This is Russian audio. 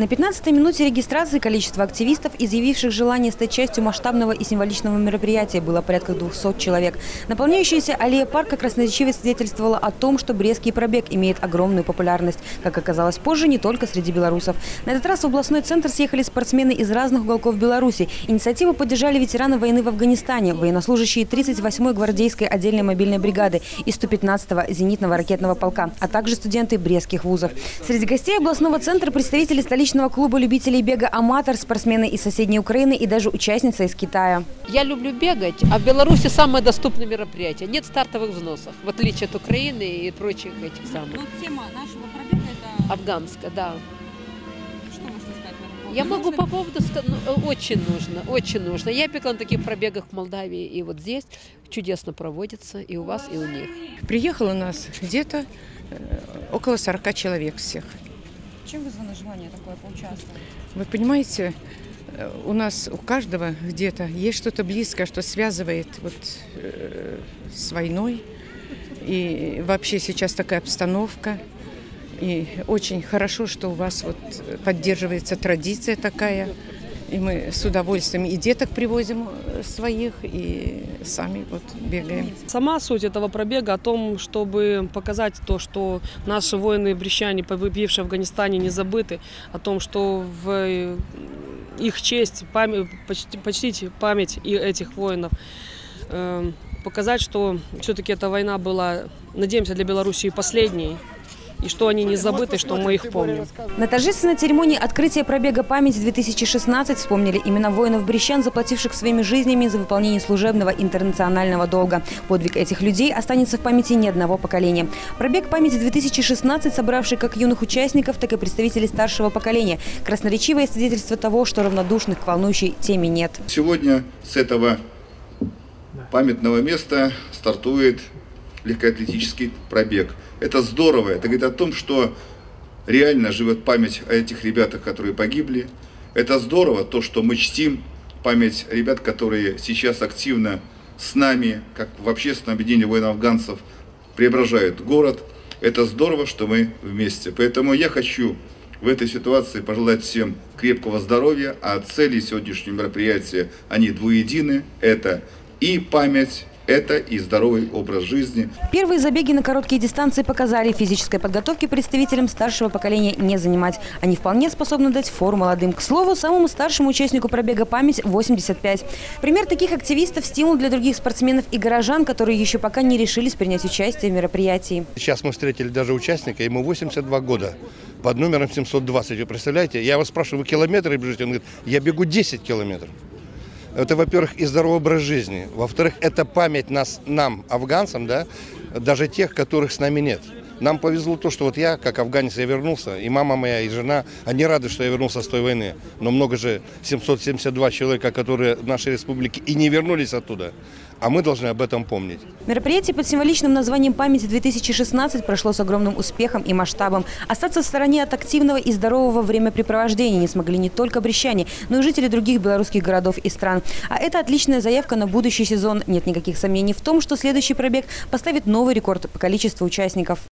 На 15-й минуте регистрации количество активистов, изъявивших желание стать частью масштабного и символичного мероприятия, было порядка 200 человек. Наполняющаяся аллея парка красноречиво свидетельствовала о том, что Брестский пробег имеет огромную популярность, как оказалось позже, не только среди белорусов. На этот раз в областной центр съехали спортсмены из разных уголков Беларуси. Инициативу поддержали ветераны войны в Афганистане, военнослужащие 38-й гвардейской отдельной мобильной бригады и 115-го зенитного ракетного полка, а также студенты брестских вузов. Среди гостей областного центра представители столичного клуба любителей бега «Аматор», спортсмены из соседней Украины и даже участница из Китая. Я люблю бегать, а в Беларуси самое доступное мероприятие. Нет стартовых взносов, в отличие от Украины и прочих этих самых. Но тема нашего пробега – это… Афганская, да. Что можно сказать? Я могу по поводу сказать, ну, очень нужно. Я бегала на таких пробегах в Молдавии, и вот здесь чудесно проводится и у вас, и у них. Приехало у нас где-то около 40 человек всех. Чем вызвано желание такое поучаствовать? Вы понимаете, у нас у каждого где-то есть что-то близкое, что связывает вот, с войной. И вообще сейчас такая обстановка. И очень хорошо, что у вас вот, поддерживается традиция такая. И мы с удовольствием и деток привозим своих, и сами вот бегаем. Сама суть этого пробега о том, чтобы показать то, что наши воины-брестчане, побывавшие в Афганистане, не забыты, о том, что в их честь почтить память и этих воинов. Показать, что все-таки эта война была, надеемся, для Белоруссии последней. И что они не забыты, что мы их помним. Натажисты на церемонии открытия пробега «Память-2016» вспомнили имена воинов-брестчан, заплативших своими жизнями за выполнение служебного интернационального долга. Подвиг этих людей останется в памяти ни одного поколения. Пробег «Память-2016», собравший как юных участников, так и представителей старшего поколения, красноречивое свидетельство того, что равнодушных к волнующей теме нет. Сегодня с этого памятного места стартует легкоатлетический пробег. Это здорово. Это говорит о том, что реально живет память о этих ребятах, которые погибли. Это здорово, то, что мы чтим память ребят, которые сейчас активно с нами, как в общественном объединении воинов-афганцев, преображают город. Это здорово, что мы вместе. Поэтому я хочу в этой ситуации пожелать всем крепкого здоровья, а цели сегодняшнего мероприятия, они двуедины. Это и память, это и здоровый образ жизни. Первые забеги на короткие дистанции показали, физической подготовки представителям старшего поколения не занимать. Они вполне способны дать фору молодым. К слову, самому старшему участнику пробега «Память» 85. Пример таких активистов – стимул для других спортсменов и горожан, которые еще пока не решились принять участие в мероприятии. Сейчас мы встретили даже участника, ему 82 года, под номером 720. Вы представляете? Я его спрашиваю, вы километры бежите? Он говорит, я бегу 10 километров. Это, во-первых, и здоровый образ жизни. Во-вторых, это память нам, афганцам, да, даже тех, которых с нами нет. Нам повезло то, что вот я, как афганец, я вернулся, и мама моя, и жена, они рады, что я вернулся с той войны. Но много же 772 человека, которые в нашей республике и не вернулись оттуда. А мы должны об этом помнить. Мероприятие под символичным названием «Память-2016» прошло с огромным успехом и масштабом. Остаться в стороне от активного и здорового времяпрепровождения не смогли не только брестчане, но и жители других белорусских городов и стран. А это отличная заявка на будущий сезон. Нет никаких сомнений в том, что следующий пробег поставит новый рекорд по количеству участников.